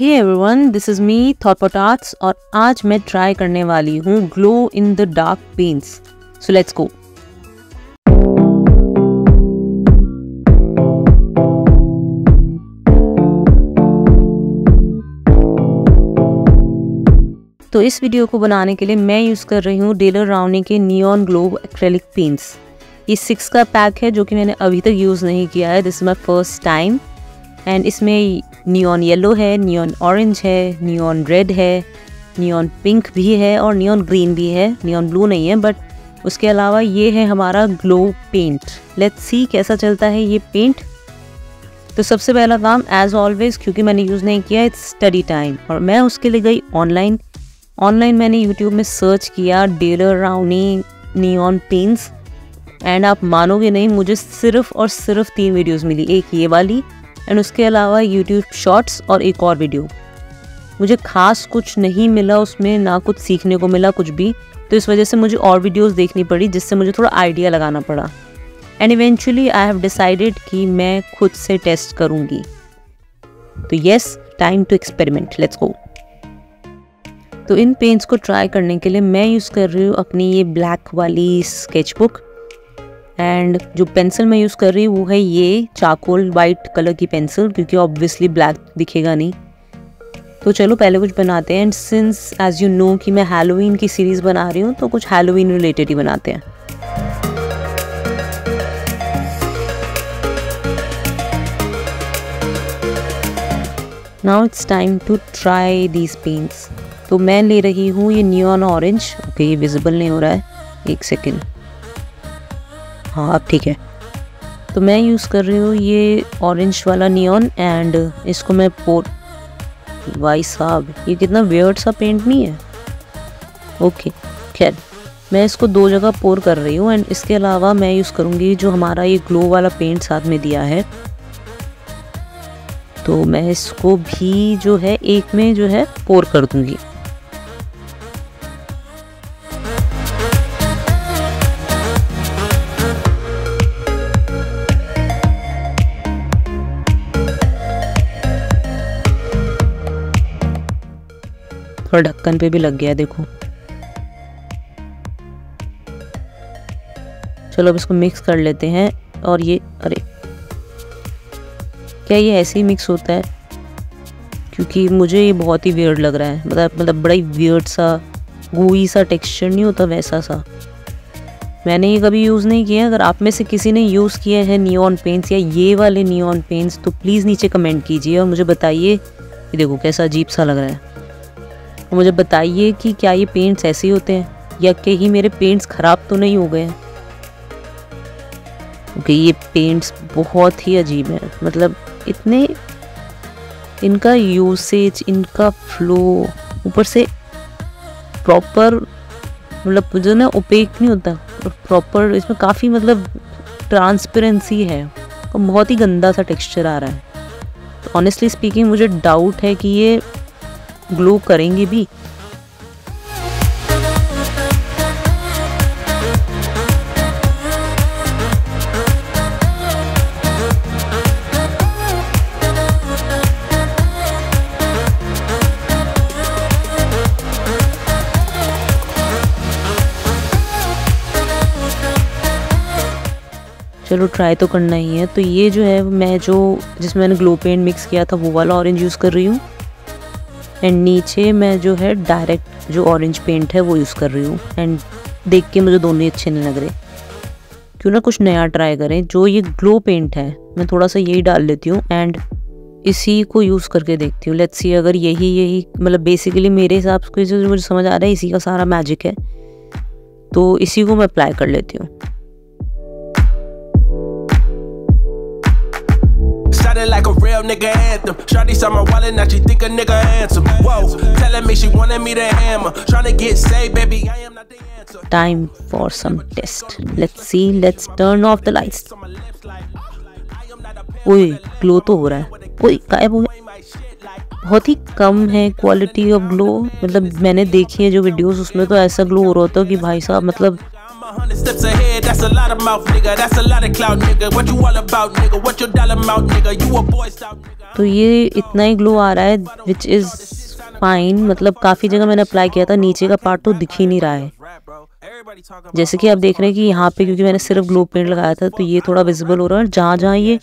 Hey everyone, this is me Thoughtpot Arts और आज मैं ट्राई करने वाली हूँ glow in the dark paints. So let's go. तो इस वीडियो को बनाने के लिए मैं यूज़ कर रही हूँ डेलर-रॉवनी के नियॉन ग्लो एक्रेलिक पेंट्स। ये 6 का पैक है जो कि मैंने अभी तक यूज़ नहीं किया है। This is my first time and इसमें नियॉन येलो है, नियॉन ऑरेंज है, नियॉन रेड है, नियॉन पिंक भी है और नियॉन ग्रीन भी है। नियॉन ब्लू नहीं है, बट उसके अलावा ये है हमारा ग्लो पेंट। लेट्स सी कैसा चलता है ये पेंट। तो सबसे पहला काम एज़ ऑलवेज़, क्योंकि मैंने यूज़ नहीं किया, इट्स स्टडी टाइम और मैं उसके लिए गई ऑनलाइन। मैंने YouTube में सर्च किया डेलर-रॉवनी नियॉन पेंट्स एंड आप मानोगे नहीं, मुझे सिर्फ और सिर्फ 3 वीडियोस मिली। एक ये वाली एंड उसके अलावा YouTube शॉर्ट्स और एक और वीडियो। मुझे खास कुछ नहीं मिला उसमें, ना कुछ सीखने को मिला कुछ भी, तो इस वजह से मुझे और वीडियोस देखनी पड़ी जिससे मुझे थोड़ा आइडिया लगाना पड़ा and eventually I have decided कि मैं खुद से टेस्ट करूँगी। तो yes, time to experiment, let's go. तो इन पेंट्स को ट्राई करने के लिए मैं यूज़ कर रही हूँ अपनी ये ब्लैक वाली स्केच बुक एंड जो पेंसिल मैं यूज़ कर रही हूँ वो है ये चारकोल वाइट कलर की पेंसिल, क्योंकि ऑब्वियसली ब्लैक दिखेगा नहीं। तो चलो पहले कुछ बनाते हैं and since as you know कि मैं हैलोवीन की सीरीज़ बना रही हूँ तो कुछ हैलोवीन रिलेटेड ही बनाते हैं। Now it's time to try these paints. तो मैं ले रही हूँ ये नियॉन ऑरेंज। ओके, ये विजिबल नहीं हो रहा है, एक सेकेंड। हाँ अब ठीक है। तो मैं यूज़ कर रही हूँ ये ऑरेंज वाला नियॉन एंड इसको मैं भाई साहब ये कितना वियर्ड सा पेंट नहीं है। ओके खैर, मैं इसको 2 जगह पोर कर रही हूँ एंड इसके अलावा मैं यूज़ करूँगी जो हमारा ये ग्लो वाला पेंट साथ में दिया है। तो मैं इसको भी जो है एक में जो है पोर कर दूँगी। और ढक्कन पे भी लग गया, देखो। चलो अब इसको मिक्स कर लेते हैं और ये, अरे क्या ये ऐसे ही मिक्स होता है? क्योंकि मुझे ये बहुत ही वियर्ड लग रहा है, मतलब बड़ा ही वियर्ड सा गूई सा टेक्सचर नहीं होता वैसा सा। मैंने ये कभी यूज़ नहीं किया। अगर आप में से किसी ने यूज़ किया है नियॉन पेंट्स या ये वाले नियॉन पेंट्स तो प्लीज़ नीचे कमेंट कीजिए और मुझे बताइए। ये देखो कैसा अजीब सा लग रहा है। मुझे बताइए कि क्या ये पेंट्स ऐसे ही होते हैं या कहीं मेरे पेंट्स ख़राब तो नहीं हो गए हैं। ओके, ये पेंट्स बहुत ही अजीब हैं, मतलब इतने इनका यूसेज, इनका फ्लो, ऊपर से प्रॉपर, मतलब जो ना ओपेक नहीं होता, प्रॉपर इसमें काफ़ी मतलब ट्रांसपेरेंसी है और बहुत ही गंदा सा टेक्सचर आ रहा है। तो ऑनेस्टली स्पीकिंग मुझे डाउट है कि ये ग्लो करेंगे भी। चलो ट्राई तो करना ही है। तो ये जो है मैं जिसमें मैंने ग्लो पेंट मिक्स किया था वो वाला ऑरेंज यूज़ कर रही हूँ एंड नीचे मैं जो है डायरेक्ट जो ऑरेंज पेंट है वो यूज़ कर रही हूँ एंड देख के मुझे दोनों ही अच्छे नहीं लग रहे। क्यों ना कुछ नया ट्राई करें। जो ये ग्लो पेंट है मैं थोड़ा सा यही डाल लेती हूँ एंड इसी को यूज़ करके देखती हूँ। लेट्स सी अगर यही मतलब बेसिकली मेरे हिसाब से जो मुझे समझ आ रहा है इसी का सारा मैजिक है। तो इसी को मैं अप्लाई कर लेती हूँ। Like a real nigga anthem, shawty saw my wallet, now she think a nigga handsome. Whoa, telling me she wanted me to hammer, trying to get saved, baby. I am not the answer. Time for some test. Let's see. Let's turn off the lights. ओए, glow तो हो रहा है। ओए, गायब हो गया। बहुत ही कम है क्वालिटी ऑफ ग्लो। मतलब मैंने देखी है जो वीडियोस उसमें तो ऐसा ग्लो हो रहा होता है कि भाई साहब, मतलब 100 steps ahead, that's a lot of mouth nigga, that's a lot of clout nigga, what you all about nigga, what your dollar amount nigga, you a boy scout nigga। तो ये इतना ही ग्लो आ रहा है विच इज़ फाइन। मतलब काफ़ी जगह मैंने apply किया था, नीचे का पार्ट तो दिख ही नहीं रहा है। जैसे कि आप देख रहे हैं कि यहाँ पे क्योंकि मैंने सिर्फ ग्लो पेंट लगाया था तो ये थोड़ा विजिबल हो रहा है, और जहाँ जहाँ ये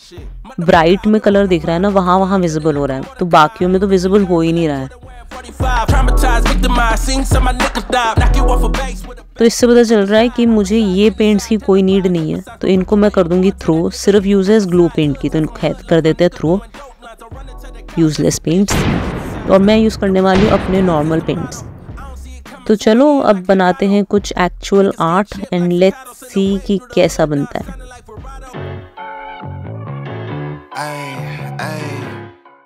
ब्राइट में कलर दिख रहा है ना वहाँ वहाँ विजिबल हो रहा है, तो बाकियों में तो विजिबल हो ही नहीं रहा है। तो इससे पता चल रहा है कि मुझे ये पेंट्स की कोई नीड नहीं है, तो इनको मैं कर दूंगी थ्रो। सिर्फ यूज है ग्लो पेंट की, तो इनको कर देते हैं थ्रो, यूजलेस पेंट्स। और मैं यूज़ करने वाली हूँ अपने नॉर्मल पेंट्स। तो चलो अब बनाते हैं कुछ actual art and let's see कि कैसा बनता है।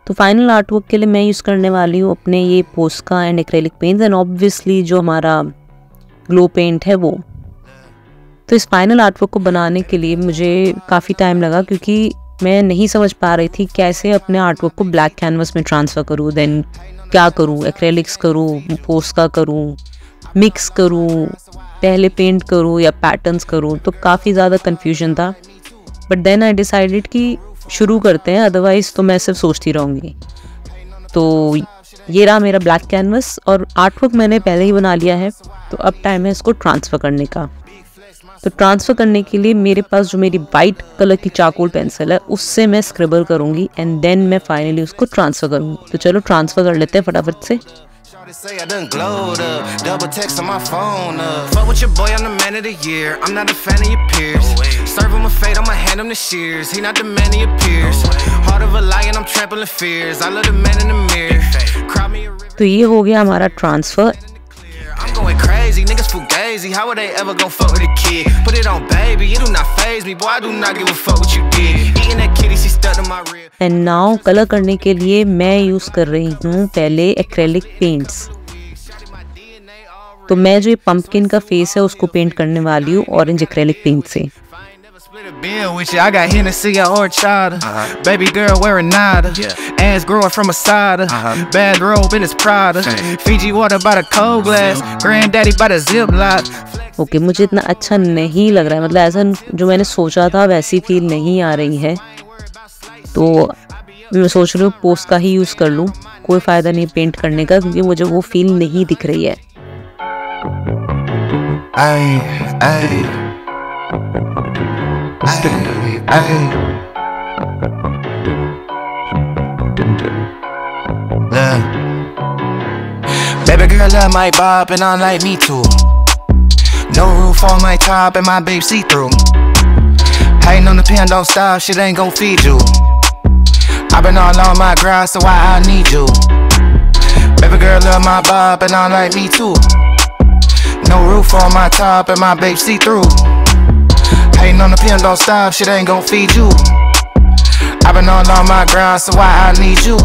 तो फाइनल आर्ट वर्क के लिए मैं यूज़ करने वाली हूँ अपने ये Posca and acrylic paints and obviously जो हमारा ग्लो पेंट है वो। तो इस फाइनल आर्ट वर्क को बनाने के लिए मुझे काफ़ी टाइम लगा क्योंकि मैं नहीं समझ पा रही थी कैसे अपने आर्ट वर्क को ब्लैक कैनवस में ट्रांसफ़र करूँ, देन क्या करूँ, एक्रेलिक्स करूँ, पोस्का करूँ, मिक्स करूँ, पहले पेंट करूँ या पैटर्न्स करूँ, तो काफ़ी ज़्यादा कन्फ्यूजन था। बट देन आई डिसाइडेड कि शुरू करते हैं, अदरवाइज़ तो मैं सिर्फ सोचती रहूँगी। तो ये रहा मेरा ब्लैक कैनवस और आर्टवर्क मैंने पहले ही बना लिया है, तो अब टाइम है इसको ट्रांसफ़र करने का। तो ट्रांसफ़र करने के लिए मेरे पास जो मेरी वाइट कलर की चारकोल पेंसिल है उससे मैं स्क्रिबल करूँगी एंड देन मैं फाइनली उसको ट्रांसफ़र करूँगी। तो चलो ट्रांसफ़र कर लेते हैं फटाफट से। तो ये हो गया हमारा ट्रांसफ़र। एंड नाउ कलर करने के लिए मैं यूज कर रही हूँ पहले एक्रेलिक पेंट्स। तो मैं जो ये पंपकिन का फेस है उसको पेंट करने वाली हूँ ऑरेंज एक्रेलिक पेंट से। ओके, मुझे इतना अच्छा नहीं लग रहा है, मतलब ऐसा जो मैंने सोचा था वैसी फील नहीं आ रही है। तो मैं सोच रही हूँ पोस्ट का ही यूज़ कर लूँ, कोई फ़ायदा नहीं पेंट करने का क्योंकि मुझे वो फील नहीं दिख रही है। Baby girl love my bop and I like me too. No roof on my top and my babe see through. Hating on the pen don't stop, shit ain't gon' feed you. I've been all on my grind, so why I need you? Baby girl love my bop and I like me too. No roof on my top and my babe see through. Hating on the pen don't stop, shit ain't gon' feed you. I've been all on my grind, so why I need you?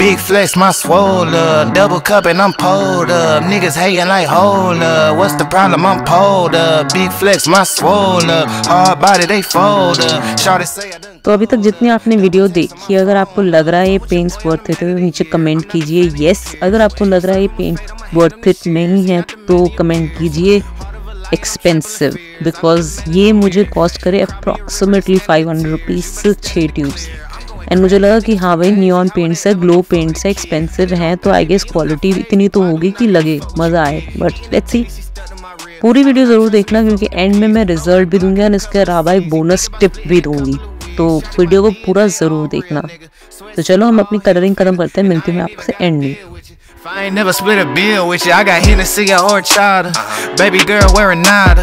Big flex, my swole up, double cup and I'm pulled up. Niggas hating like hold up, what's the problem? I'm pulled up. Big flex, my swole up, hard body they fold up. Shorty say I done. तो अभी तक जितनी आपने video देखी, अगर आपको लग रहा है ये पेंट्स वर्थ इट है तो नीचे कमेंट कीजिए यस। अगर आपको लग रहा है ये पेंट वर्थ इट नहीं है तो कमेंट कीजिए एक्सपेंसिव, बिकॉज ये मुझे कॉस्ट करे अप्रॉक्सीमेटली 500 रुपीज़ से 6 ट्यूब्स। एंड मुझे लगा कि हाँ भाई नियॉन पेंट्स है, ग्लो पेंट्स है, एक्सपेंसिव हैं, तो आई गेस क्वालिटी इतनी तो होगी कि लगे, मज़ा आए। बट लेट्स सी, पूरी वीडियो ज़रूर देखना क्योंकि एंड में मैं रिजल्ट भी दूंगी और इसके अलावा एक बोनस टिप भी दूंगी, तो वीडियो को पूरा ज़रूर देखना। तो चलो हम अपनी कलरिंग खत्म करते हैं, मिलते हैं आपसे एंड में। If I ain't never split a bill with you, I got Hennessy or Chata. Baby girl wearing Nada,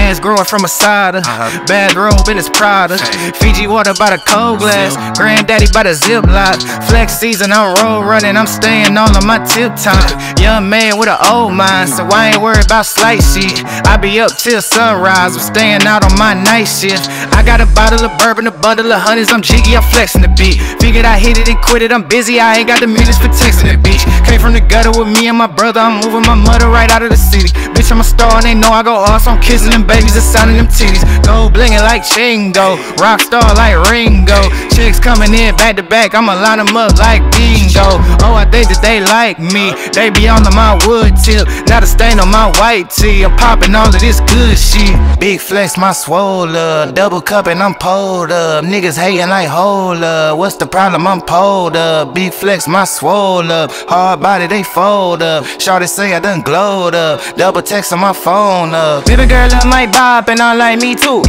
ass growing from a cider. Bad robe in his Prada, Fiji water by the cold glass, granddaddy by the Ziploc. Flex season, I'm road running, I'm staying all on my tip top. Young man with an old mind, so I ain't worried about slight shit. I be up till sunrise, I'm staying out on my night shift. I got a bottle of bourbon, a bundle of honeys, I'm jiggy, I'm flexing the beat. Figured I hit it and quit it, I'm busy, I ain't got the minutes for texting the beach. Came from the gutter with me and my brother, I'm moving my mother right out of the city. Bitch, I'm a star and they know I go off, so I'm kissing them babies and signing them titties. Go blingin' like Chingo, rock star like Ringo. Chicks coming in back to back, I'ma line them up like B. seen though. Oh, I think that they like me. They be on my wood tip, not a stain on my white tee. I'm popping all of this good shit. Big flex, my swole up, double cup and I'm pulled up. Niggas hating like hold up, what's the problem? I'm pulled up. Big flex, my swole up, hard body they fold up. Shorty say I done glowed up, double text on my phone up. Baby girl look like Bob and I like me too.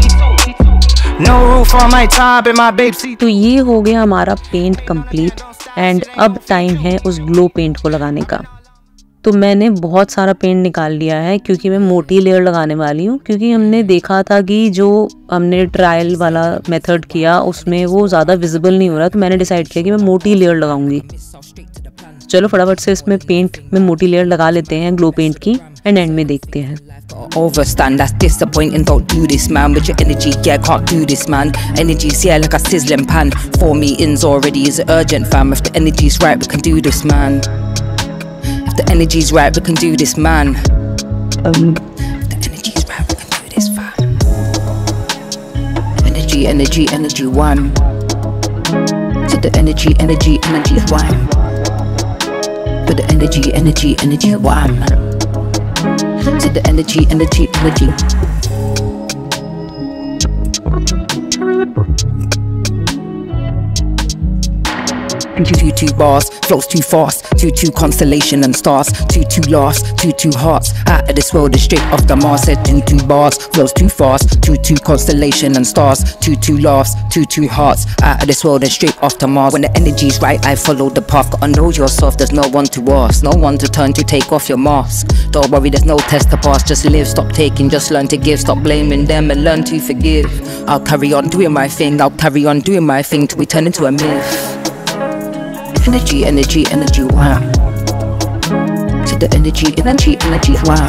तो ये हो गया हमारा paint complete and अब time है उस glow paint को लगाने का। तो मैंने बहुत सारा पेंट निकाल लिया है क्योंकि मैं मोटी लेयर लगाने वाली हूँ, क्योंकि हमने देखा था कि जो हमने ट्रायल वाला मेथड किया उसमें वो ज़्यादा विजिबल नहीं हो रहा, तो मैंने डिसाइड किया कि मैं मोटी लेयर लगाऊंगी। चलो फटाफट से इसमें पेंट में मोटी लेयर लगा लेते हैं ग्लो पेंट की एंड एंड में देखते हैं। Overstand, that's disappointing. Don't do this, man. With your energy, yeah, can't do this, man. Energy's yeah, like a sizzling pan. 4 meetings already is urgent, fam. If the energy's right, we can do this, man. If the energy's right, we can do this, man. If the energy's right, we can do this, fam. Energy, energy, energy, one. To the energy, energy, energy, one. But the energy, energy, energy, one. To the energy, energy, energy. Two bars, flows too fast. Two constellation and stars. Two laughs, two hearts. Out of this world is straight off the Mars. Said two bars, flows too fast. Two constellation and stars. Two laughs, two hearts. Out of this world is straight off the Mars. When the energy's right, I follow the path. Gotta know yourself, there's no one to ask, no one to turn to. Take off your mask. Don't worry, there's no test to pass. Just live, stop taking, just learn to give. Stop blaming them and learn to forgive. I'll carry on doing my thing. I'll carry on doing my thing till we turn into a myth. Energy, energy, energy, wow. To the energy, energy, energy, wow.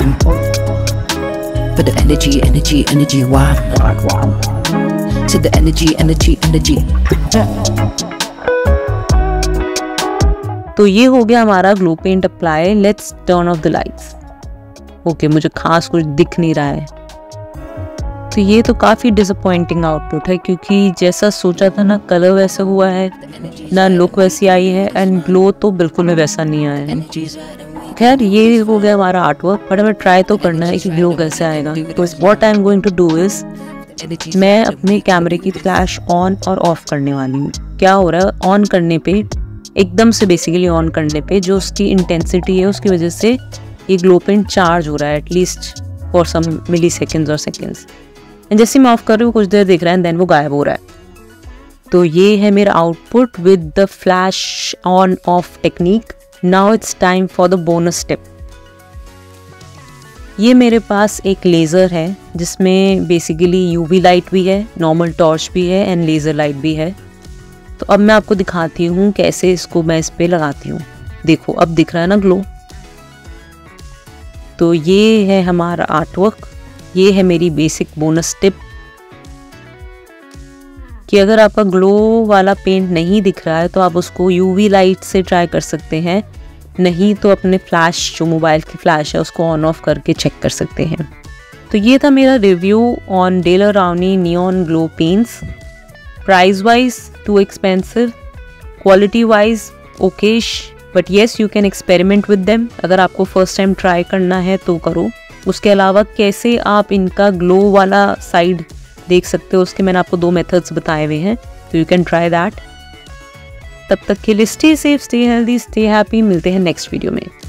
For the energy, energy, energy, wow. To the energy, energy, energy. तो ये हो गया हमारा glow paint apply. Let's turn off the lights. Okay, मुझे खास कुछ दिख नहीं रहा है। तो ये तो काफ़ी डिसअपॉइंटिंग आउटपुट है क्योंकि जैसा सोचा था ना कलर वैसा हुआ है, ना लुक वैसी आई है एंड ग्लो तो बिल्कुल में वैसा नहीं आया है। खैर, ये हो गया हमारा आर्टवर्क, बट हमें ट्राई तो करना है कि ग्लो कैसे आएगा। तो what I am going to do is मैं अपने कैमरे की फ्लैश ऑन और ऑफ करने वाली हूँ। क्या हो रहा है, ऑन करने पर एकदम से बेसिकली ऑन करने पर जो उसकी इंटेंसिटी है उसकी वजह से ये ग्लो पेंट चार्ज हो रहा है at least for some milliseconds और सेकेंड्स। एंड जैसे मैं ऑफ कर रही हूँ कुछ देर दिख रहा है एंड देन वो गायब हो रहा है। तो ये है मेरा output with the flash on off technique. Now it's time for the bonus step. ये मेरे पास एक लेज़र है जिसमें बेसिकली यूवी लाइट भी है, नॉर्मल टॉर्च भी है एंड लेज़र लाइट भी है। तो अब मैं आपको दिखाती हूँ कैसे इसको मैं इस पर लगाती हूँ। देखो अब दिख रहा है ना ग्लो। तो ये है हमारा आर्टवर्क, ये है मेरी बेसिक बोनस टिप कि अगर आपका ग्लो वाला पेंट नहीं दिख रहा है तो आप उसको यूवी लाइट से ट्राई कर सकते हैं, नहीं तो अपने फ्लैश जो मोबाइल की फ्लैश है उसको ऑन ऑफ करके चेक कर सकते हैं। तो ये था मेरा review on डेलर-राउनी neon glow paints. Price wise too expensive, quality wise okayish, but yes you can experiment with them. अगर आपको फर्स्ट टाइम ट्राई करना है तो करो। उसके अलावा कैसे आप इनका ग्लो वाला साइड देख सकते हो उसके मैंने आपको 2 मेथड्स बताए हुए हैं, तो यू कैन ट्राई दैट। तब तक के लिए stay safe, stay healthy, stay happy. मिलते हैं नेक्स्ट वीडियो में।